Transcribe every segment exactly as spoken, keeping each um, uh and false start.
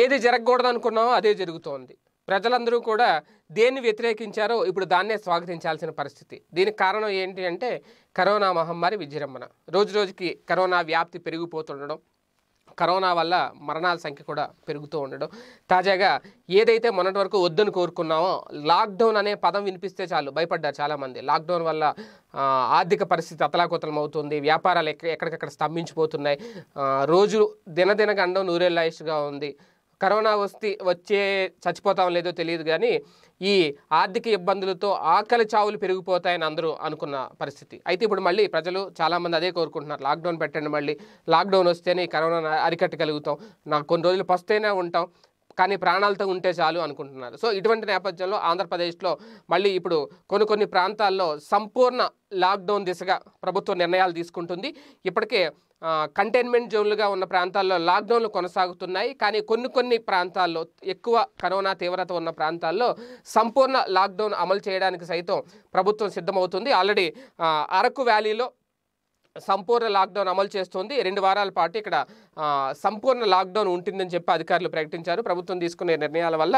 ఏది జరగకూడదు అనుకున్నామో అదే జరుగుతోంది. ప్రజలందరూ కూడా దేన్ని వ్యతిరేకించారో ఇప్పుడు దాన్నే స్వాగతించాల్సిన పరిస్థితి. దీనికి కారణం ఏంటి అంటే కరోనా మహమ్మారి విజృంభణ, రోజు రోజుకి కరోనా వ్యాప్తి పెరిగిపోతుండడం, కరోనా వల్ల మరణాల సంఖ్య కూడా పెరుగుతూ ఉండడం. తాజాగా ఏదైతే మొన్నటి వరకు వద్దని కోరుకున్నామో లాక్డౌన్ అనే పదం వినిపిస్తే చాలు భయపడ్డారు చాలామంది. లాక్డౌన్ వల్ల ఆర్థిక పరిస్థితి అతలాకుతలం అవుతుంది, వ్యాపారాలు ఎక్క ఎక్కడికక్కడ స్తంభించిపోతున్నాయి, రోజు దినదిన గండం నూరేళ్ళగా ఉంది. కరోనా వస్తే వచ్చే చచ్చిపోతాం లేదో తెలియదు, కానీ ఈ ఆర్థిక ఇబ్బందులతో ఆకలి చావులు పెరిగిపోతాయని అందరూ అనుకున్న పరిస్థితి. అయితే ఇప్పుడు మళ్ళీ ప్రజలు చాలామంది అదే కోరుకుంటున్నారు, లాక్డౌన్ పెట్టండి, మళ్ళీ లాక్డౌన్ వస్తేనే కరోనా అరికట్టగలుగుతాం, నాకు కొన్ని రోజులు పస్తేనే ఉంటాం కానీ ప్రాణాలతో ఉంటే చాలు అనుకుంటున్నారు. సో ఇటువంటి నేపథ్యంలో ఆంధ్రప్రదేశ్లో మళ్ళీ ఇప్పుడు కొన్ని కొన్ని ప్రాంతాల్లో సంపూర్ణ లాక్డౌన్ దిశగా ప్రభుత్వం నిర్ణయాలు తీసుకుంటుంది. ఇప్పటికే కంటైన్మెంట్ జోన్లుగా ఉన్న ప్రాంతాల్లో లాక్డౌన్లు కొనసాగుతున్నాయి, కానీ కొన్ని కొన్ని ప్రాంతాల్లో ఎక్కువ కరోనా తీవ్రత ఉన్న ప్రాంతాల్లో సంపూర్ణ లాక్డౌన్ అమలు చేయడానికి సైతం ప్రభుత్వం సిద్ధమవుతుంది. ఆల్రెడీ అరకు వ్యాలీలో సంపూర్ణ లాక్డౌన్ అమలు చేస్తుంది. రెండు వారాల పాటు ఇక్కడ సంపూర్ణ లాక్డౌన్ ఉంటుందని చెప్పి అధికారులు ప్రకటించారు. ప్రభుత్వం తీసుకునే నిర్ణయాల వల్ల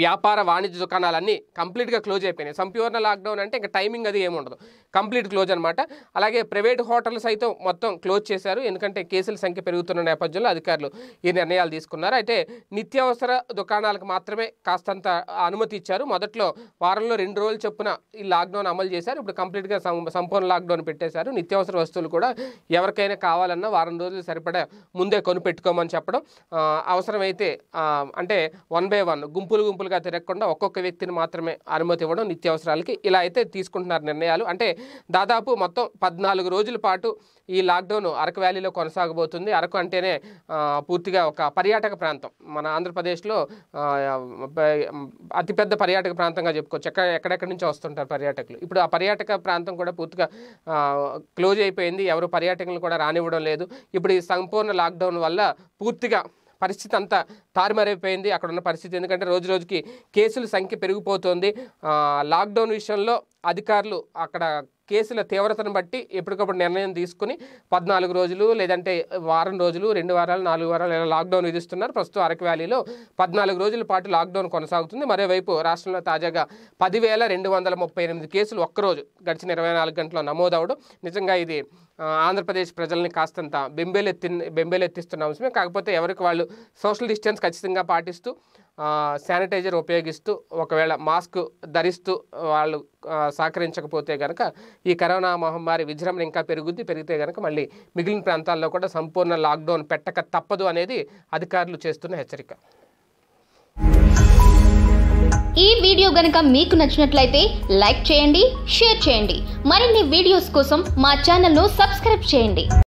వ్యాపార వాణిజ్య దుకాణాలన్నీ కంప్లీట్గా క్లోజ్ అయిపోయినాయి. సంపూర్ణ లాక్డౌన్ అంటే ఇంకా టైమింగ్ అది ఏముండదు, కంప్లీట్ క్లోజ్ అనమాట. అలాగే ప్రైవేట్ హోటల్స్ అయితే మొత్తం క్లోజ్ చేశారు, ఎందుకంటే కేసుల సంఖ్య పెరుగుతున్న నేపథ్యంలో అధికారులు ఈ నిర్ణయాలు తీసుకున్నారు. అయితే నిత్యావసర దుకాణాలకు మాత్రమే కాస్తంత అనుమతి ఇచ్చారు. మొదట్లో వారంలో రెండు రోజులు చొప్పున ఈ లాక్డౌన్ అమలు చేశారు. ఇప్పుడు కంప్లీట్గా సంపూర్ణ లాక్డౌన్ పెట్టేశారు. నిత్యావసర వస్తువులు కూడా ఎవరికైనా కావాలన్నా వారం రోజులు సరిపడా ముందే కొనిపెట్టుకోమని చెప్పడం, అవసరమైతే అంటే వన్ బై వన్ గుంపులు గుంపులు గా తిరగకుండా ఒక్కొక్క వ్యక్తిని మాత్రమే అనుమతి ఇవ్వడం నిత్యావసరాలకి, ఇలా అయితే తీసుకుంటున్నారు నిర్ణయాలు. అంటే దాదాపు మొత్తం పద్నాలుగు రోజుల పాటు ఈ లాక్డౌన్ అరకు వ్యాలీలో కొనసాగబోతుంది. అరకు అంటేనే పూర్తిగా ఒక పర్యాటక ప్రాంతం, మన ఆంధ్రప్రదేశ్లో అతిపెద్ద పర్యాటక ప్రాంతంగా చెప్పుకోవచ్చు. ఎక్కడ ఎక్కడెక్కడి నుంచి వస్తుంటారు పర్యాటకులు. ఇప్పుడు ఆ పర్యాటక ప్రాంతం కూడా పూర్తిగా క్లోజ్ అయిపోయింది, ఎవరు పర్యాటకులు కూడా రానివ్వడం లేదు. ఇప్పుడు ఈ సంపూర్ణ లాక్డౌన్ వల్ల పూర్తిగా పరిస్థితి అంతా తారుమారైపోయింది అక్కడ ఉన్న పరిస్థితి, ఎందుకంటే రోజు రోజుకి కేసుల సంఖ్య పెరిగిపోతుంది. లాక్డౌన్ విషయంలో అధికారులు అక్కడ కేసుల తీవ్రతను బట్టి ఎప్పటికప్పుడు నిర్ణయం తీసుకుని పద్నాలుగు రోజులు లేదంటే వారం రోజులు, రెండు వారాలు, నాలుగు వారాలు ఇలా లాక్డౌన్ విధిస్తున్నారు. ప్రస్తుతం అరకు వ్యాలీలో పద్నాలుగు రోజుల పాటు లాక్డౌన్ కొనసాగుతుంది. మరోవైపు రాష్ట్రంలో తాజాగా పదివేల రెండు వందల ముప్పై ఎనిమిది కేసులు ఒక్కరోజు గడిచిన ఇరవై నాలుగు గంటల్లో నమోదవడం నిజంగా ఇది ఆంధ్రప్రదేశ్ ప్రజల్ని కాస్తంత బెంబేలెత్తి బెంబేలెత్తిస్తున్న అంశమే. కాకపోతే ఎవరికి వాళ్ళు సోషల్ డిస్టెన్స్ ఖచ్చితంగా పాటిస్తూ, శానిటైజర్ ఉపయోగిస్తూ, ఒకవేళ మాస్క్ ధరిస్తూ వాళ్ళు సహకరించకపోతే కనుక ఈ కరోనా మహమ్మారి విజృంభణ ఇంకా పెరుగుద్ది. పెరిగితే కనుక మళ్ళీ మిగిలిన ప్రాంతాల్లో కూడా సంపూర్ణ లాక్డౌన్ పెట్టక తప్పదు అనేది అధికారులు చేస్తున్న హెచ్చరిక. ఈ వీడియో గనుక మీకు నచ్చినట్లయితే లైక్ చేయండి, షేర్ చేయండి. మరిన్ని వీడియోస్ కోసం మా ఛానల్ను సబ్స్క్రైబ్ చేయండి.